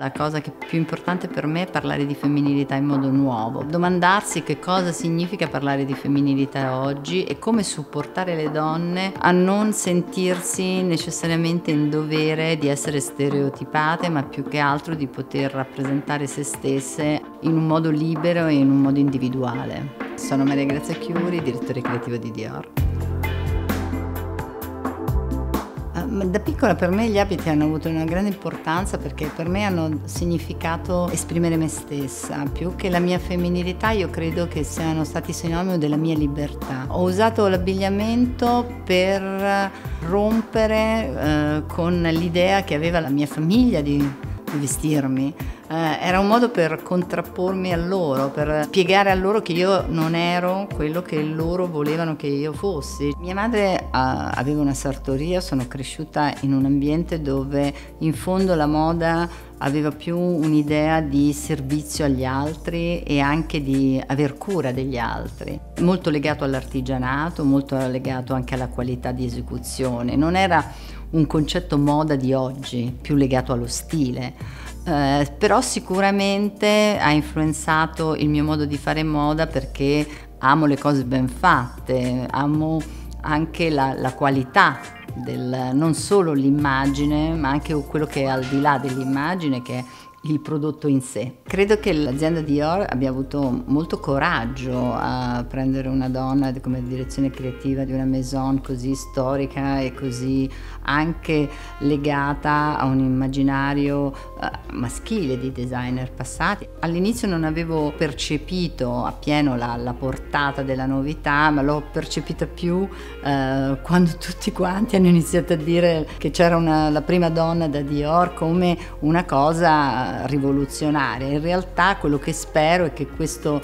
La cosa che è più importante per me è parlare di femminilità in modo nuovo, domandarsi che cosa significa parlare di femminilità oggi e come supportare le donne a non sentirsi necessariamente in dovere di essere stereotipate, ma più che altro di poter rappresentare se stesse in un modo libero e in un modo individuale. Sono Maria Grazia Chiuri, direttore creativo di Dior. Da piccola per me gli abiti hanno avuto una grande importanza perché per me hanno significato esprimere me stessa. Più che la mia femminilità, io credo che siano stati sinonimo della mia libertà. Ho usato l'abbigliamento per rompere con l'idea che aveva la mia famiglia di vestirmi. Era un modo per contrappormi a loro, per spiegare a loro che io non ero quello che loro volevano che io fossi. Mia madre aveva una sartoria, sono cresciuta in un ambiente dove in fondo la moda aveva più un'idea di servizio agli altri e anche di aver cura degli altri. Molto legato all'artigianato, molto legato anche alla qualità di esecuzione. Non era un concetto moda di oggi, più legato allo stile, però sicuramente ha influenzato il mio modo di fare moda perché amo le cose ben fatte, amo anche la qualità, non solo l'immagine, ma anche quello che è al di là dell'immagine, che è il prodotto in sé. Credo che l'azienda Dior abbia avuto molto coraggio a prendere una donna come direzione creativa di una maison così storica e così anche legata a un immaginario maschile di designer passati. All'inizio non avevo percepito appieno la portata della novità, ma l'ho percepita più quando tutti quanti hanno iniziato a dire che c'era la prima donna da Dior come una cosa rivoluzionaria. In realtà quello che spero è che questo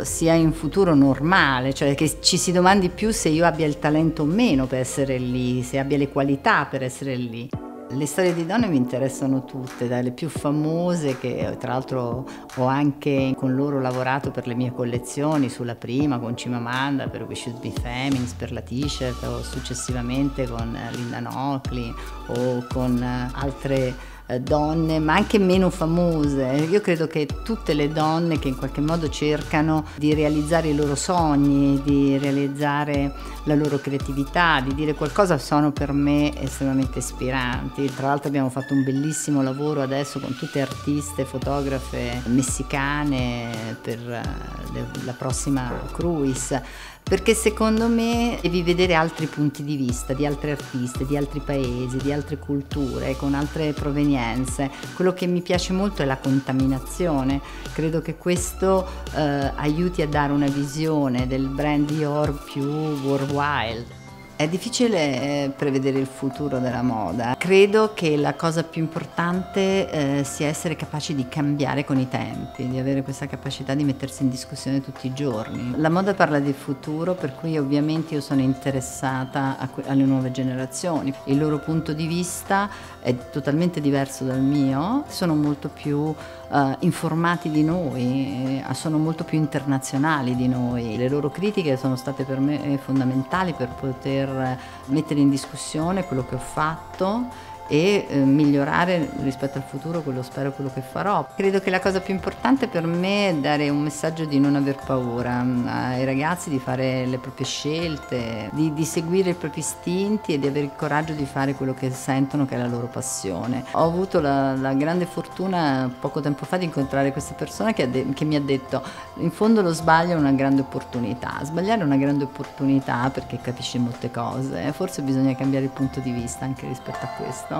sia in futuro normale, cioè che ci si domandi più se io abbia il talento o meno per essere lì, se abbia le qualità per essere lì. Le storie di donne mi interessano tutte, dalle più famose, che tra l'altro ho anche con loro lavorato per le mie collezioni, sulla prima con Chimamanda per We Should Be Feminists, per la t-shirt, o successivamente con Linda Nockley o con altre donne, ma anche meno famose. Io credo che tutte le donne che in qualche modo cercano di realizzare i loro sogni, di realizzare la loro creatività, di dire qualcosa, sono per me estremamente ispiranti. Tra l'altro abbiamo fatto un bellissimo lavoro adesso con tutte artiste, fotografe messicane per la prossima cruise, perché secondo me devi vedere altri punti di vista di altri artisti, di altri paesi, di altre culture, con altre provenienze. Quello che mi piace molto è la contaminazione. Credo che questo aiuti a dare una visione del brand Dior più worldwide. È difficile prevedere il futuro della moda. Credo che la cosa più importante sia essere capaci di cambiare con i tempi, di avere questa capacità di mettersi in discussione tutti i giorni. La moda parla del futuro, per cui ovviamente io sono interessata alle nuove generazioni. Il loro punto di vista è totalmente diverso dal mio, sono molto più informati di noi, sono molto più internazionali di noi. Le loro critiche sono state per me fondamentali per poter mettere in discussione quello che ho fatto e migliorare rispetto al futuro, quello spero, quello che farò. Credo che la cosa più importante per me è dare un messaggio di non aver paura ai ragazzi, di fare le proprie scelte, di seguire i propri istinti e di avere il coraggio di fare quello che sentono che è la loro passione. Ho avuto la grande fortuna poco tempo fa di incontrare questa persona che mi ha detto: in fondo lo sbaglio è una grande opportunità. Sbagliare è una grande opportunità perché capisci molte cose, forse bisogna cambiare il punto di vista anche rispetto a questo.